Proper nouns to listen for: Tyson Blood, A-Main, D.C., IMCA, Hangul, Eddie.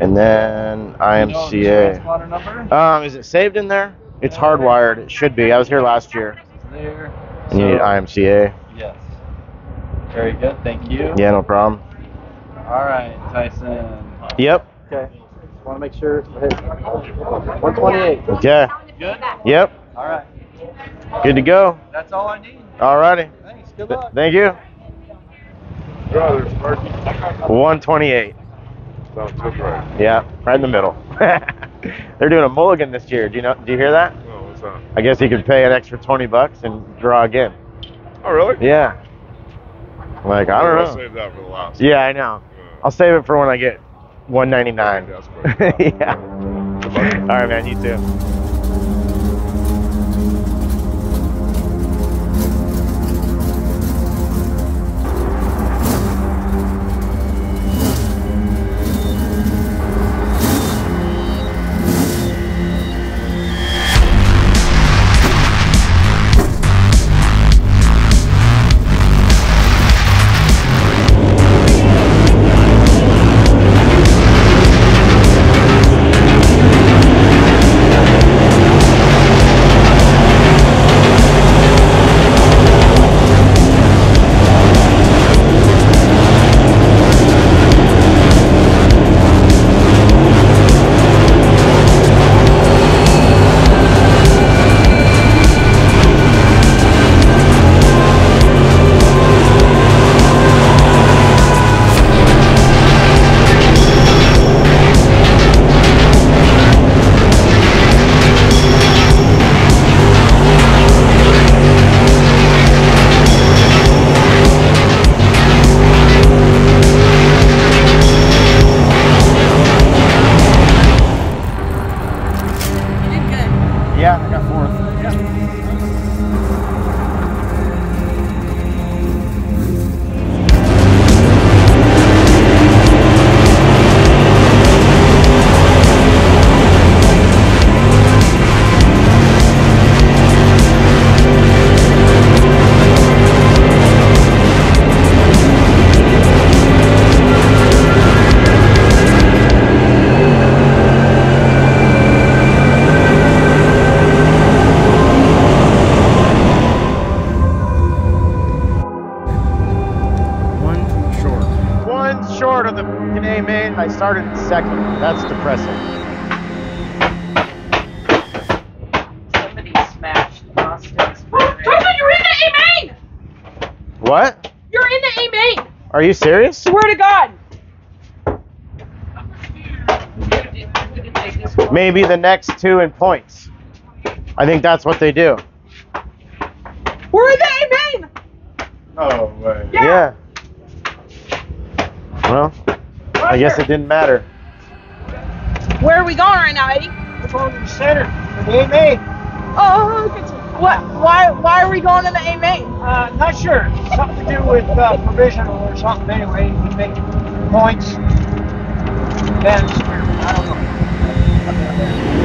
And then IMCA. Water number? Is it saved in there? It's hardwired. It should be. I was here last year. There. And you need IMCA. Yes. Very good. Thank you. Yeah, no problem. All right, Tyson. Yep. Okay. Just want to make sure. 128. Okay. Good? Yep. All right. Good to go. That's all I need. All righty. Thanks. Good luck. Thank you. 128. Sounds good, right? Yeah, right in the middle. They're doing a mulligan this year. Do you know? Do you hear that? No, what's that? I guess you could pay an extra 20 bucks and draw again. Oh, really? Yeah. Like I don't know. I'll save that for the last. Yeah, I know. Yeah. I'll save it for when I get 199. Yeah. All right, man. You too. I started in second. That's depressing. Somebody smashed the Mustang's. Tyson, you're in the A-Main! What? You're in the A-Main! Are you serious? Swear to God! Maybe the next two in points. I think that's what they do. We're in the A-Main! No way. Yeah. Well. I guess it didn't matter. Where are we going right now, Eddie? We're going to the center, the A main. Oh, look at you. What? Why are we going to the A main? Not sure. It's something to do with provisional or something. Anyway, you make points. Then I don't know.